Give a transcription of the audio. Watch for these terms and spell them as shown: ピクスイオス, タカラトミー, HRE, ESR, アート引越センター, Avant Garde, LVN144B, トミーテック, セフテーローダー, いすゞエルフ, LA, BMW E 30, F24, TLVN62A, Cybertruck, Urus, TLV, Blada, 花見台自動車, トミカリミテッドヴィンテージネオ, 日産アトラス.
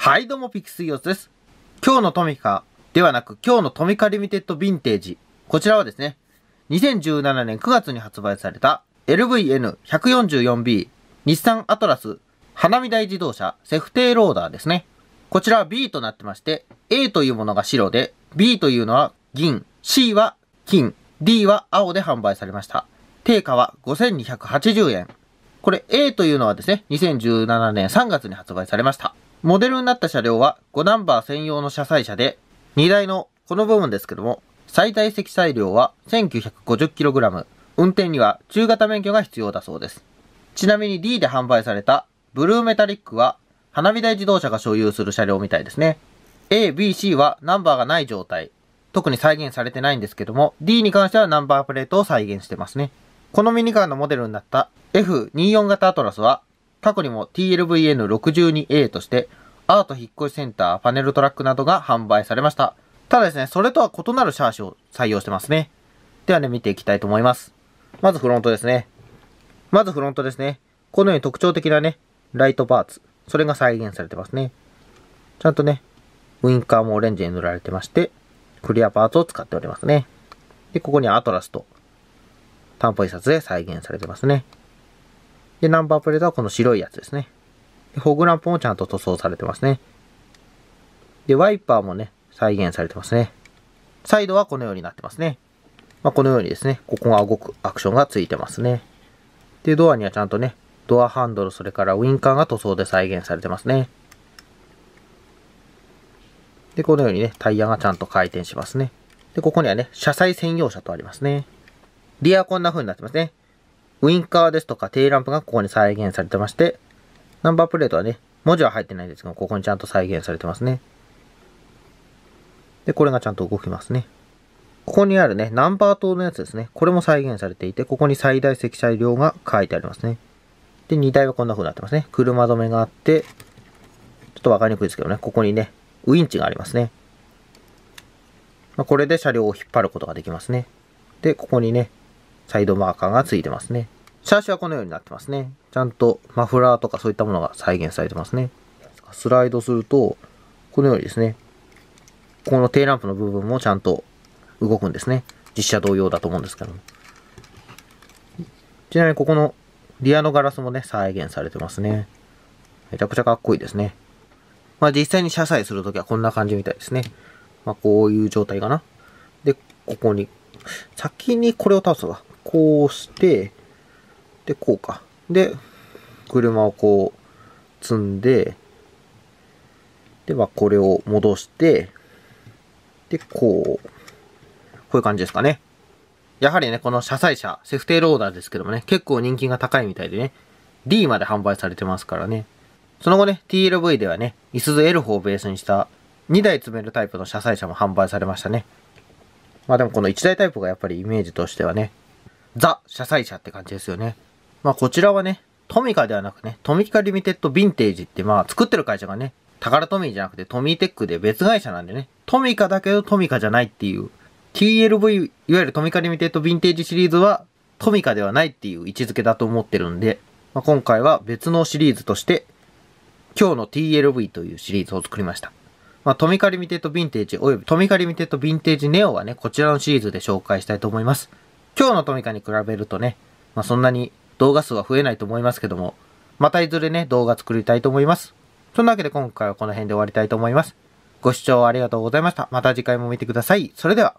はいどうもピクスイオスです。今日のトミカではなく今日のトミカリミテッドヴィンテージ。こちらはですね、2017年9月に発売された LVN144B 日産アトラス花見台自動車セフテイローダーですね。こちらは B となってまして、A というものが白で、B というのは銀、C は金、D は青で販売されました。定価は5280円。これ A というのはですね、2017年3月に発売されました。モデルになった車両は5ナンバー専用の車載車で、荷台のこの部分ですけども、最大積載量は 1950kg。運転には中型免許が必要だそうです。ちなみに D で販売されたブルーメタリックは花見台自動車が所有する車両みたいですね。A、B、C はナンバーがない状態。特に再現されてないんですけども、D に関してはナンバープレートを再現してますね。このミニカーのモデルになった F24 型アトラスは、過去にも TLVN62A として、アート引越センター、パネルトラックなどが販売されました。ただですね、それとは異なるシャーシを採用してますね。ではね、見ていきたいと思います。まずフロントですね。このように特徴的なね、ライトパーツ。それが再現されてますね。ちゃんとね、ウインカーもオレンジに塗られてまして、クリアパーツを使っておりますね。で、ここにアトラスと、担保印刷で再現されてますね。で、ナンバープレートはこの白いやつですね。で、フォグランプもちゃんと塗装されてますね。で、ワイパーもね、再現されてますね。サイドはこのようになってますね。まあ、このようにですね、ここが動くアクションがついてますね。で、ドアにはちゃんとね、ドアハンドル、それからウインカーが塗装で再現されてますね。で、このようにね、タイヤがちゃんと回転しますね。で、ここにはね、車載専用車とありますね。リアはこんな風になってますね。ウインカーですとかテイランプがここに再現されてまして、ナンバープレートはね、文字は入ってないんですけど、ここにちゃんと再現されてますね。で、これがちゃんと動きますね。ここにあるね、ナンバー灯のやつですね。これも再現されていて、ここに最大積載量が書いてありますね。で、荷台はこんな風になってますね。車止めがあって、ちょっとわかりにくいですけどね、ここにね、ウインチがありますね。まあ、これで車両を引っ張ることができますね。で、ここにね、サイドマーカーがついてますね。シャーシはこのようになってますね。ちゃんとマフラーとかそういったものが再現されてますね。スライドすると、このようにですね、このテイランプの部分もちゃんと動くんですね。実車同様だと思うんですけども。ちなみにここのリアのガラスもね、再現されてますね。めちゃくちゃかっこいいですね。まあ実際に車載するときはこんな感じみたいですね。まあこういう状態かな。で、ここに、先にこれを倒すわ。こうして、で、こうか。で、車をこう積んで、で、まあ、これを戻して、で、こう。こういう感じですかね。やはりね、この車載車、セフテイローダーですけどもね、結構人気が高いみたいでね、D まで販売されてますからね。その後ね、TLV ではね、いすゞエルフをベースにした2台積めるタイプの車載車も販売されましたね。まあでもこの1台タイプがやっぱりイメージとしてはね、ザ・車載車って感じですよね。まあこちらはね、トミカではなくね、トミカリミテッドヴィンテージってまあ作ってる会社がね、タカラトミーじゃなくてトミーテックで別会社なんでね、トミカだけどトミカじゃないっていう、TLV、いわゆるトミカリミテッドヴィンテージシリーズはトミカではないっていう位置づけだと思ってるんで、まあ、今回は別のシリーズとして、今日の TLV というシリーズを作りました。まあ、トミカリミテッドヴィンテージおよびトミカリミテッドヴィンテージネオはね、こちらのシリーズで紹介したいと思います。今日のトミカに比べるとね、まあ、そんなに動画数は増えないと思いますけども、またいずれね、動画作りたいと思います。そんなわけで今回はこの辺で終わりたいと思います。ご視聴ありがとうございました。また次回も見てください。それでは。